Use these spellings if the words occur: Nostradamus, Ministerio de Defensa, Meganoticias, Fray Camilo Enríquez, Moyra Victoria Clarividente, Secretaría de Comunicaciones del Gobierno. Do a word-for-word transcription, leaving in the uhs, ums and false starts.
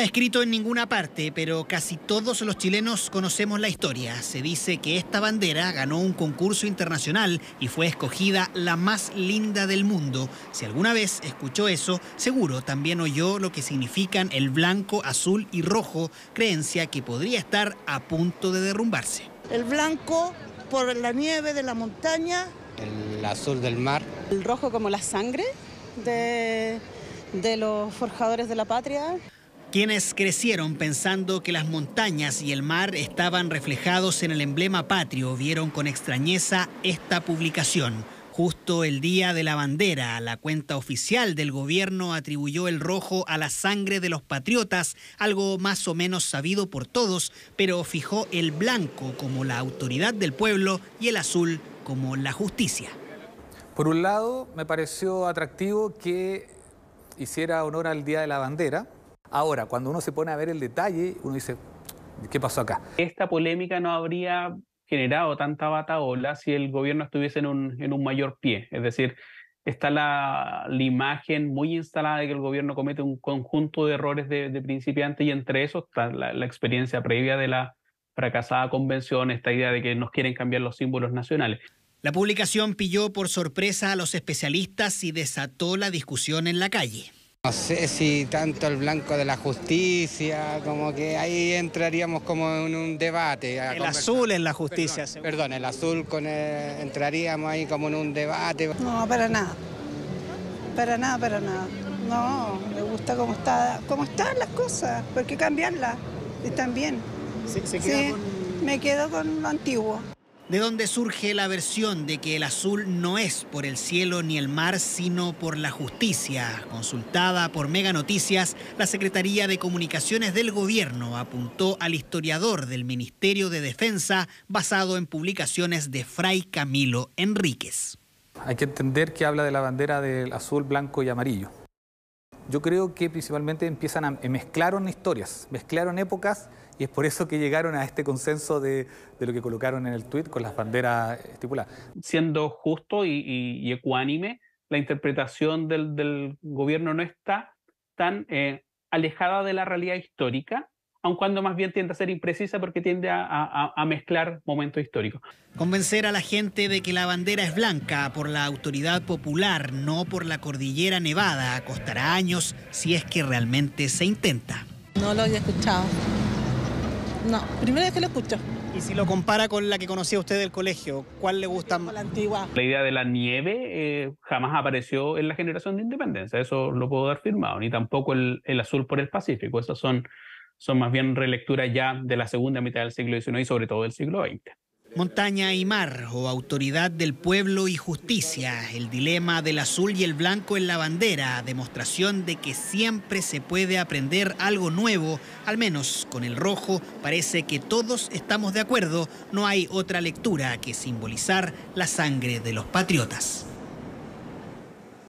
está escrito en ninguna parte, pero casi todos los chilenos conocemos la historia. Se dice que esta bandera ganó un concurso internacional y fue escogida la más linda del mundo. Si alguna vez escuchó eso, seguro también oyó lo que significan el blanco, azul y rojo, creencia que podría estar a punto de derrumbarse. El blanco por la nieve de la montaña. El azul del mar. El rojo como la sangre de... de los forjadores de la patria. Quienes crecieron pensando que las montañas y el mar estaban reflejados en el emblema patrio vieron con extrañeza esta publicación. Justo el día de la bandera, la cuenta oficial del gobierno atribuyó el rojo a la sangre de los patriotas, algo más o menos sabido por todos, pero fijó el blanco como la autoridad del pueblo y el azul como la justicia. Por un lado, me pareció atractivo que hiciera honor al Día de la Bandera. Ahora, cuando uno se pone a ver el detalle, uno dice, ¿qué pasó acá? Esta polémica no habría generado tanta batahola si el gobierno estuviese en un, en un mayor pie. Es decir, está la, la imagen muy instalada de que el gobierno comete un conjunto de errores de, de principiante, y entre eso está la, la experiencia previa de la fracasada convención, esta idea de que nos quieren cambiar los símbolos nacionales. La publicación pilló por sorpresa a los especialistas y desató la discusión en la calle. No sé si tanto el blanco de la justicia, como que ahí entraríamos como en un debate. El azul en la justicia. Perdón, perdón el azul con el, entraríamos ahí como en un debate. No, para nada. Para nada, para nada. No, me gusta cómo está, cómo están las cosas, porque cambiarlas están bien. Se, se queda sí, con... me quedo con lo antiguo. De donde surge la versión de que el azul no es por el cielo ni el mar, sino por la justicia. Consultada por Meganoticias, la Secretaría de Comunicaciones del Gobierno apuntó al historiador del Ministerio de Defensa basado en publicaciones de Fray Camilo Enríquez. Hay que entender que habla de la bandera del azul, blanco y amarillo. Yo creo que principalmente empiezan a mezclaron historias, mezclaron épocas, y es por eso que llegaron a este consenso de, de lo que colocaron en el tuit con las banderas estipuladas. Siendo justo y, y, y ecuánime, la interpretación del, del gobierno no está tan eh, alejada de la realidad histórica, aun cuando más bien tiende a ser imprecisa porque tiende a, a, a mezclar momentos históricos. Convencer a la gente de que la bandera es blanca por la autoridad popular, no por la cordillera nevada, costará años si es que realmente se intenta. No lo había escuchado. No, primera vez que lo escucho. Y si lo compara con la que conocía usted del colegio, ¿cuál le gusta más? La antigua. La idea de la nieve eh, jamás apareció en la generación de independencia, eso lo puedo dar firmado, ni tampoco el, el azul por el Pacífico, esas son... son más bien relecturas ya de la segunda mitad del siglo diecinueve y sobre todo del siglo veinte. Montaña y mar, o autoridad del pueblo y justicia, el dilema del azul y el blanco en la bandera, demostración de que siempre se puede aprender algo nuevo, al menos con el rojo parece que todos estamos de acuerdo, no hay otra lectura que simbolizar la sangre de los patriotas.